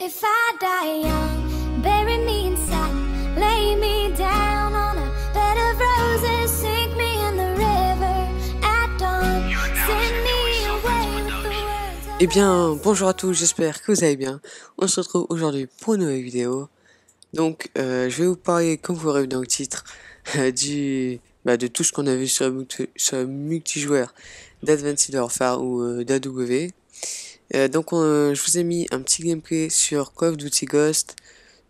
If I die young, bury me in satin, lay me down on a bed of roses, sink me in the river at dawn, send me away with the words. Eh bien, bonjour à tous, j'espère que vous allez bien. On se retrouve aujourd'hui pour une nouvelle vidéo. Donc, je vais vous parler, comme vous l'aurez vu dans le titre, de tout ce qu'on a vu sur le multijoueur d'Advanced Warfare ou d'AW. Je vous ai mis un petit gameplay sur Call of Duty Ghosts.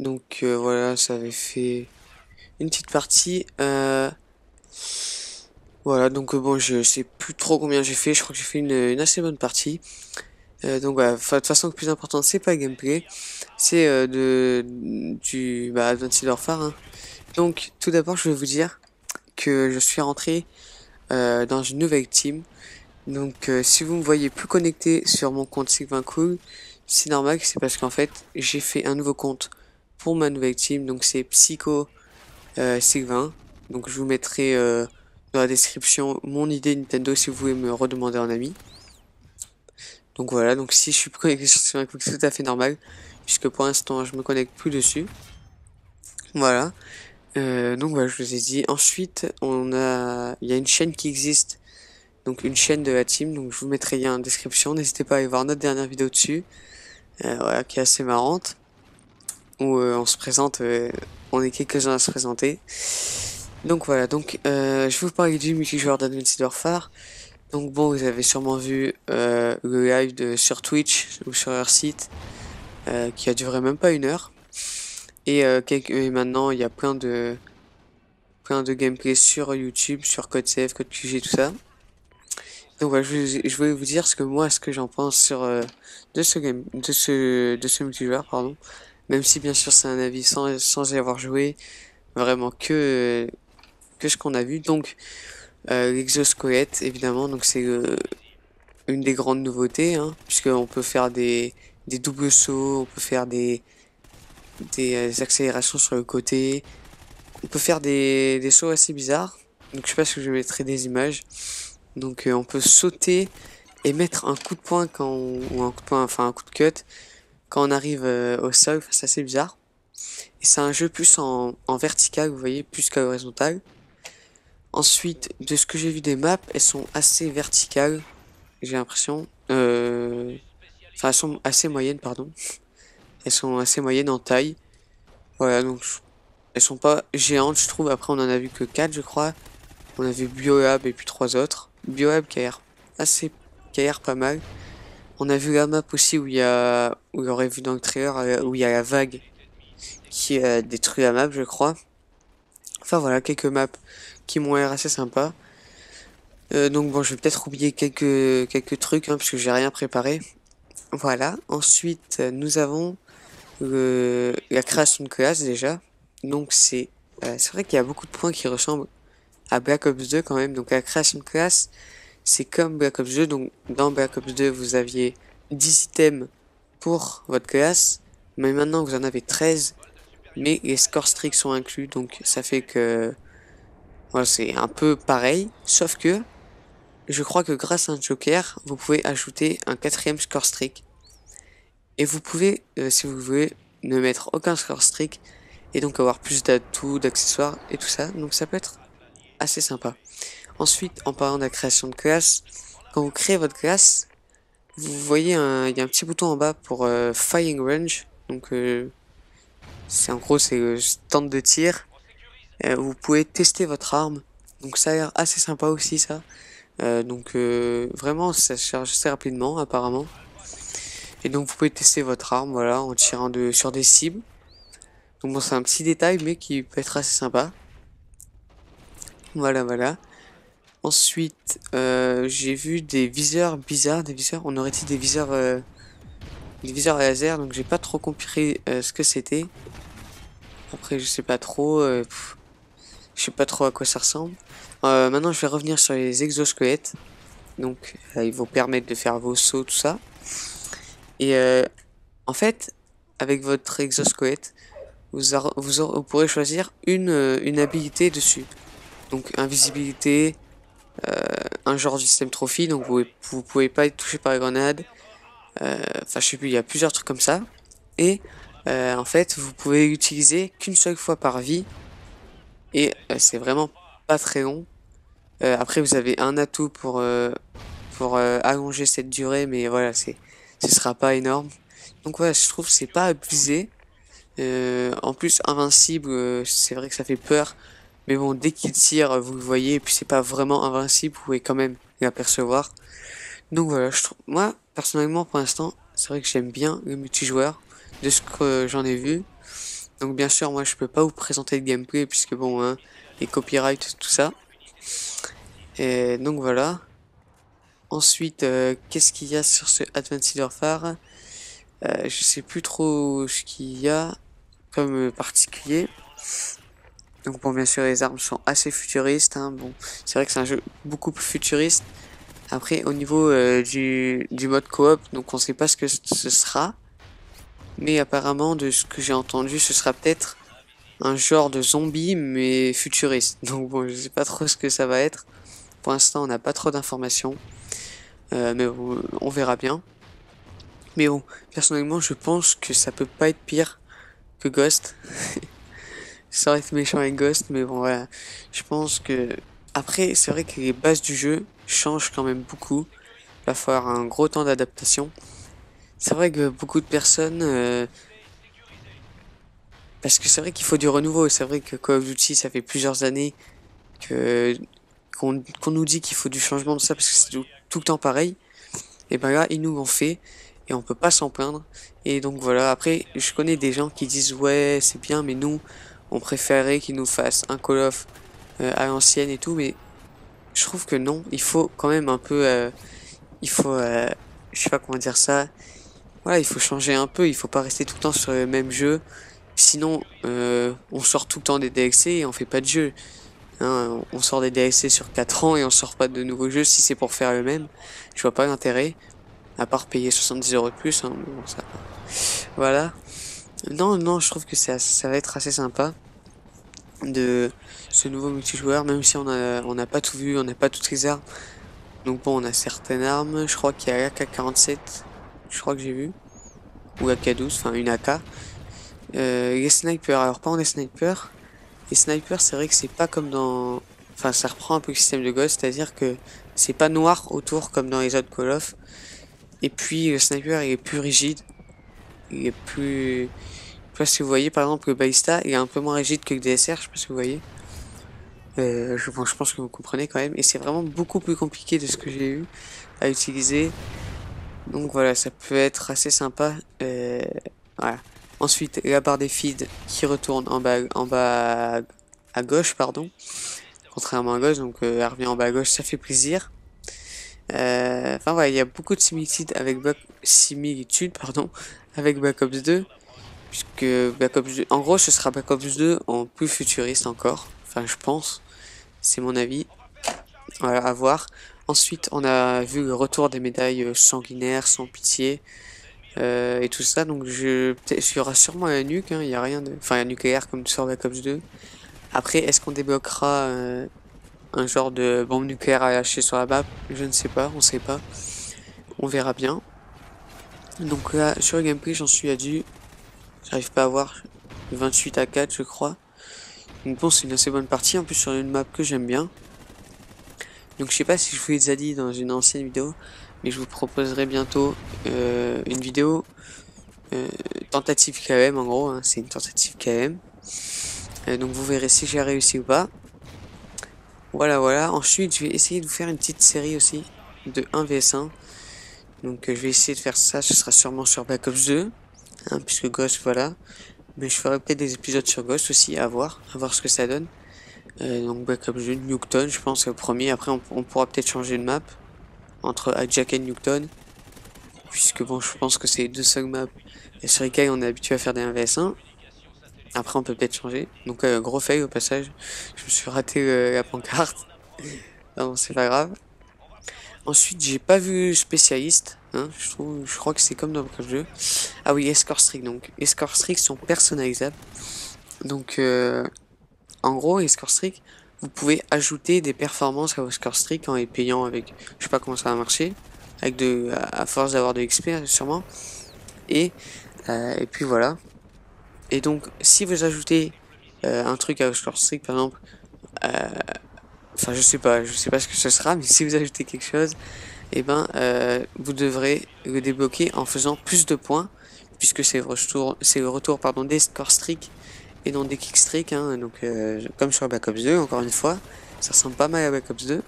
Donc voilà, ça avait fait une petite partie. Voilà, donc bon, je sais plus trop combien j'ai fait. Je crois que j'ai fait une assez bonne partie. Donc voilà, de toute façon, le plus important, c'est pas le gameplay, c'est Advanced Warfare. Hein. Donc tout d'abord, je vais vous dire que je suis rentré dans une nouvelle team. Donc si vous me voyez plus connecté sur mon compte Sylvaincool, c'est normal, c'est parce qu'en fait j'ai fait un nouveau compte pour ma nouvelle team, donc c'est Psycho Sylvain. Donc je vous mettrai dans la description mon idée Nintendo si vous voulez me redemander en ami. Donc voilà, donc si je suis plus connecté sur Sylvaincool, c'est tout à fait normal, puisque pour l'instant je me connecte plus dessus. Voilà, donc voilà, je vous ai dit. Ensuite il y a une chaîne qui existe. Donc une chaîne de la team, donc je vous mettrai le lien en description, n'hésitez pas à aller voir notre dernière vidéo dessus, voilà, qui est assez marrante, où on se présente, on est quelques-uns à se présenter. Donc voilà, donc je vais vous parler du multijoueur d'Advanced Warfare. Donc bon, vous avez sûrement vu le live sur Twitch ou sur leur site, qui a duré même pas une heure, et maintenant il y a plein de gameplay sur YouTube, sur CodeCF, CodeQG, tout ça. Donc voilà, je voulais vous dire ce que j'en pense de ce multijoueur, pardon. Même si bien sûr c'est un avis sans y avoir joué, vraiment que ce qu'on a vu. Donc l'exosquelette évidemment, donc c'est une des grandes nouveautés, hein, puisqu'on peut faire des doubles sauts, on peut faire des accélérations sur le côté, on peut faire des sauts assez bizarres. Donc je sais pas si je mettrai des images. Donc on peut sauter et mettre un coup de poing un coup de cut quand on arrive au sol. Enfin, c'est assez bizarre. Et c'est un jeu plus en vertical, vous voyez, plus qu'à horizontal. Ensuite, de ce que j'ai vu des maps, elles sont assez verticales, j'ai l'impression. Enfin, elles sont assez moyennes, pardon. Elles sont assez moyennes en taille. Voilà, donc elles sont pas géantes, je trouve. Après, on en a vu que 4, je crois. On a vu BioLab et puis 3 autres. BioWeb qui a l'air pas mal. On a vu la map aussi où il aurait vu dans le trailer, où il y a la vague qui a détruit la map, je crois. Enfin voilà, quelques maps qui m'ont l'air assez sympa. Donc bon, je vais peut-être oublier quelques trucs, hein, parce que j'ai rien préparé. Voilà. Ensuite, nous avons la création de classe déjà. Donc c'est vrai qu'il y a beaucoup de points qui ressemblent à Black Ops 2 quand même. Donc la création de classe, c'est comme Black Ops 2. Donc dans Black Ops 2, vous aviez 10 items pour votre classe, mais maintenant vous en avez 13, mais les scores stricts sont inclus. Donc ça fait que voilà, c'est un peu pareil, sauf que je crois que grâce à un joker, vous pouvez ajouter un 4e score strict, et vous pouvez, si vous voulez, ne mettre aucun score strict et donc avoir plus d'atouts, d'accessoires et tout ça. Donc ça peut être assez sympa. Ensuite, en parlant de la création de classe, quand vous créez votre classe, vous voyez il y a un petit bouton en bas pour firing range. Donc c'est en gros c'est le stand de tir. Vous pouvez tester votre arme, donc ça a l'air assez sympa aussi ça. Vraiment ça charge assez rapidement apparemment, et donc vous pouvez tester votre arme, voilà, en tirant sur des cibles. Donc bon, c'est un petit détail mais qui peut être assez sympa. Voilà. Ensuite, j'ai vu des viseurs bizarres, on aurait dit des viseurs laser, donc j'ai pas trop compris ce que c'était. Après, je sais pas trop, je sais pas trop à quoi ça ressemble. Maintenant, je vais revenir sur les exosquelettes. Donc, ils vont permettre de faire vos sauts, tout ça. Et en fait, avec votre exosquelette, vous pourrez choisir une habilité dessus. Donc invisibilité, un genre du système trophy, donc vous pouvez pas être touché par les grenades. Enfin je sais plus, il y a plusieurs trucs comme ça. et en fait vous pouvez l'utiliser qu'une seule fois par vie et c'est vraiment pas très long. Après vous avez un atout pour allonger cette durée, mais voilà, ce sera pas énorme. Donc voilà, je trouve que c'est pas abusé. En plus invincible, c'est vrai que ça fait peur, mais bon, dès qu'il tire vous le voyez, et puis c'est pas vraiment invincible, vous pouvez quand même l'apercevoir. Donc voilà, je trouve, moi personnellement pour l'instant, c'est vrai que j'aime bien le multijoueur de ce que j'en ai vu. Donc bien sûr moi je peux pas vous présenter le gameplay puisque bon, hein, les copyrights, tout ça. Et donc voilà. Ensuite, qu'est-ce qu'il y a sur ce Advanced Warfare? Je sais plus trop ce qu'il y a comme particulier. Donc bon, bien sûr les armes sont assez futuristes, hein. Bon, c'est vrai que c'est un jeu beaucoup plus futuriste. Après au niveau du mode coop, donc on sait pas ce que ce sera, mais apparemment de ce que j'ai entendu ce sera peut-être un genre de zombie mais futuriste. Donc bon, je sais pas trop ce que ça va être. Pour l'instant on n'a pas trop d'informations, mais bon, on verra bien. Mais bon, personnellement, je pense que ça peut pas être pire que Ghost. Ça aurait été méchant avec Ghost, mais bon, voilà. Je pense que... Après, c'est vrai que les bases du jeu changent quand même beaucoup. Il va falloir un gros temps d'adaptation. C'est vrai que beaucoup de personnes... Parce que c'est vrai qu'il faut du renouveau. C'est vrai que Call of Duty, ça fait plusieurs années qu'on nous dit qu'il faut du changement de ça, parce que c'est tout le temps pareil. Et ben là, ils nous l'ont fait. Et on peut pas s'en plaindre. Et donc voilà, après je connais des gens qui disent ouais c'est bien, mais nous on préférait qu'ils nous fassent un Call of à l'ancienne et tout, mais je trouve que non, il faut quand même un peu je sais pas comment dire ça, voilà, il faut changer un peu, il faut pas rester tout le temps sur le même jeu, sinon on sort tout le temps des DLC et on fait pas de jeu, hein, on sort des DLC sur 4 ans et on sort pas de nouveaux jeux si c'est pour faire le même. Je vois pas l'intérêt. À part payer 70 € de plus, hein, bon, ça... Voilà. Non, je trouve que ça va être assez sympa de ce nouveau multijoueur, même si on n'a pas tout vu, on n'a pas toutes les armes. Donc bon, on a certaines armes, je crois qu'il y a AK-47, je crois que j'ai vu, ou AK-12, enfin une AK. Les snipers, alors pas on est sniper. Les snipers, c'est vrai que c'est pas comme dans... Enfin, ça reprend un peu le système de Ghost, c'est-à-dire que c'est pas noir autour comme dans les autres Call of. Et puis le sniper il est plus rigide, il est plus... Je sais pas si vous voyez, par exemple le Baista il est un peu moins rigide que le DSR, je sais pas si vous voyez. Bon, je pense que vous comprenez quand même, et c'est vraiment beaucoup plus compliqué de ce que j'ai eu à utiliser. Donc voilà, ça peut être assez sympa. Voilà. Ensuite la barre des feeds qui retourne en bas à gauche, pardon. Contrairement à gauche, donc elle revient en bas à gauche, ça fait plaisir. Enfin voilà, il y a beaucoup de similitudes avec Black Ops 2, puisque Black Ops 2, en gros ce sera Black Ops 2 en plus futuriste encore, enfin je pense, c'est mon avis, voilà, à voir. Ensuite on a vu le retour des médailles sanguinaires, sans pitié, et tout ça, donc il y aura sûrement la nuque, hein, il y a rien de... Enfin la nucléaire comme sur Black Ops 2, après est-ce qu'on débloquera... un genre de bombe nucléaire à lâcher sur la map, je ne sais pas, on sait pas, on verra bien. Donc là sur le gameplay j'en suis à du, j'arrive pas à voir, 28 à 4 je crois. Donc bon, c'est une assez bonne partie, en plus sur une map que j'aime bien. Donc je sais pas si je vous l'ai déjà dit dans une ancienne vidéo, mais je vous proposerai bientôt une vidéo tentative KM, en gros, hein, c'est une tentative KM. Donc vous verrez si j'ai réussi ou pas. Voilà, ensuite je vais essayer de vous faire une petite série aussi de 1 vs 1. Donc je vais essayer de faire ça, ce sera sûrement sur Black Ops 2, hein, puisque Ghost, voilà. Mais je ferai peut-être des épisodes sur Ghost aussi, à voir ce que ça donne. Donc Black Ops 2, Nuketown, je pense c'est le premier, après on pourra peut-être changer de map entre Hijack et Nuketown, puisque bon je pense que c'est les deux seules maps, et sur lesquelles on est habitué à faire des 1 vs 1. Après on peut peut-être changer, donc gros fail au passage, je me suis raté la pancarte, non c'est pas grave. Ensuite j'ai pas vu spécialiste, hein, je crois que c'est comme dans le jeu. Ah oui, escort streak, donc escort streak sont personnalisables, donc en gros escort streak, vous pouvez ajouter des performances à vos escort streak en les payant avec, je sais pas comment ça va marcher, avec à force d'avoir de l'XP sûrement, et Et puis voilà. Et donc, si vous ajoutez un truc à votre strict, par exemple, enfin, je sais pas ce que ce sera, mais si vous ajoutez quelque chose, eh ben, vous devrez le débloquer en faisant plus de points, puisque c'est le retour des score streak et non des kick streak, hein, donc comme sur Black Ops 2, encore une fois, ça ressemble pas mal à Black Ops 2.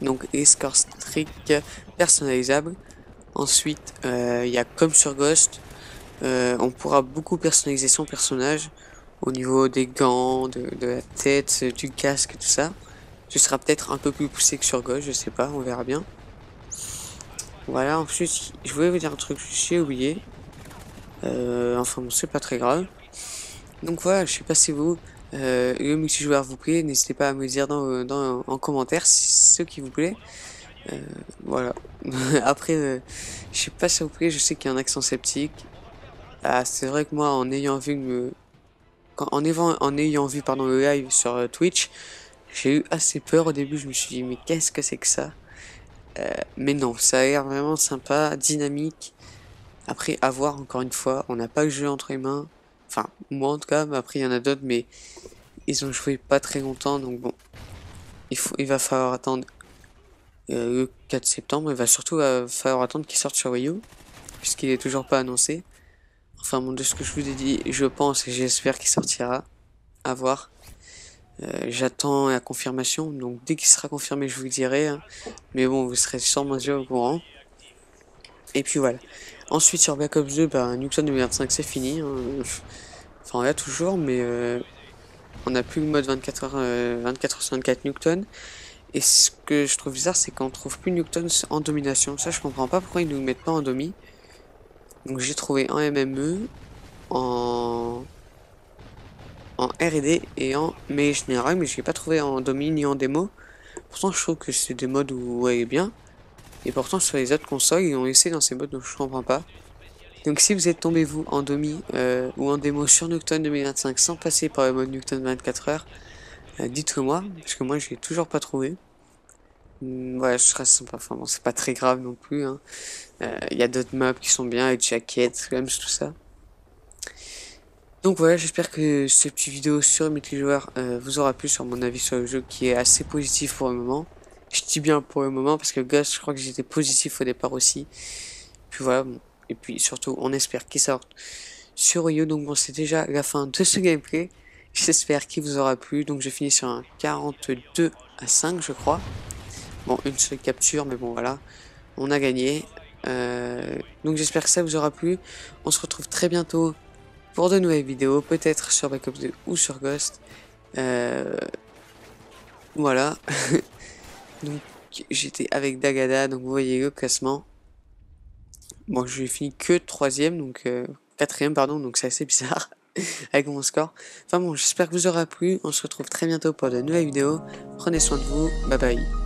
Donc les score streak personnalisables. Ensuite, il y a comme sur Ghost, on pourra beaucoup personnaliser son personnage au niveau des gants, de la tête, du casque, tout ça. Ce sera peut-être un peu plus poussé que sur Ghost, je sais pas, on verra bien. Voilà, ensuite, je voulais vous dire un truc, j'ai oublié. Enfin bon, c'est pas très grave. Donc voilà, je sais pas si vous, le multijoueur vous plaît, n'hésitez pas à me le dire en commentaire, ce qui vous plaît. Voilà. Après, je sais pas si ça vous plaît, je sais qu'il y a un accent sceptique. Ah, c'est vrai que moi, en ayant vu le live sur Twitch, j'ai eu assez peur au début, je me suis dit, mais qu'est-ce que c'est que ça? Mais non, ça a l'air vraiment sympa, dynamique. Après, à voir, encore une fois, on n'a pas le jeu entre les mains. Enfin, moi en tout cas, mais après il y en a d'autres, mais ils ont joué pas très longtemps, donc bon. Il va falloir attendre le 4 septembre, il va surtout falloir attendre qu'il sorte sur Wii U, puisqu'il est toujours pas annoncé. Enfin bon, de ce que je vous ai dit, je pense et j'espère qu'il sortira, à voir. J'attends la confirmation, donc dès qu'il sera confirmé, je vous le dirai, hein. Mais bon, vous serez sûrement déjà au courant. Et puis voilà. Ensuite sur Black Ops 2, bah, Nuketown 2025 c'est fini, hein. Enfin on l'a toujours, mais on n'a plus le mode 24h/24 Nuketown. Et ce que je trouve bizarre, c'est qu'on trouve plus Nuketown en domination. Ça je comprends pas pourquoi ils nous mettent pas en domi. Donc j'ai trouvé en MME, en R&D et en mais général, mais je l'ai pas trouvé en domi ni en démo. Pourtant je trouve que c'est des modes où elle est bien. Et pourtant sur les autres consoles ils ont essayé dans ces modes, donc je comprends pas. Donc si vous êtes tombé vous en demi ou en démo sur Nuketown 2025 sans passer par le mode Nuketown 24h, dites-le moi, parce que moi je l'ai toujours pas trouvé. Voilà, ce sera sympa, enfin bon c'est pas très grave non plus, hein. Y a d'autres maps qui sont bien, et jackets, même tout ça. Donc voilà, j'espère que cette petite vidéo sur le multijoueur vous aura plu sur mon avis sur le jeu qui est assez positif pour le moment. Je dis bien pour le moment parce que Ghost, je crois que j'étais positif au départ aussi. Puis voilà, bon. Et puis surtout, on espère qu'il sorte sur Wii U. Donc bon, c'est déjà la fin de ce gameplay. J'espère qu'il vous aura plu. Donc je finis sur un 42-5, je crois. Bon, une seule capture, mais bon voilà, on a gagné. Donc j'espère que ça vous aura plu. On se retrouve très bientôt pour de nouvelles vidéos, peut-être sur Black Ops 2 ou sur Ghost. Voilà. Donc j'étais avec Dagada, donc vous voyez le classement. Bon, j'ai fini que 3ème, donc 4ème, pardon, donc c'est assez bizarre avec mon score. Enfin bon, j'espère que vous aura plu. On se retrouve très bientôt pour de nouvelles vidéos. Prenez soin de vous. Bye bye.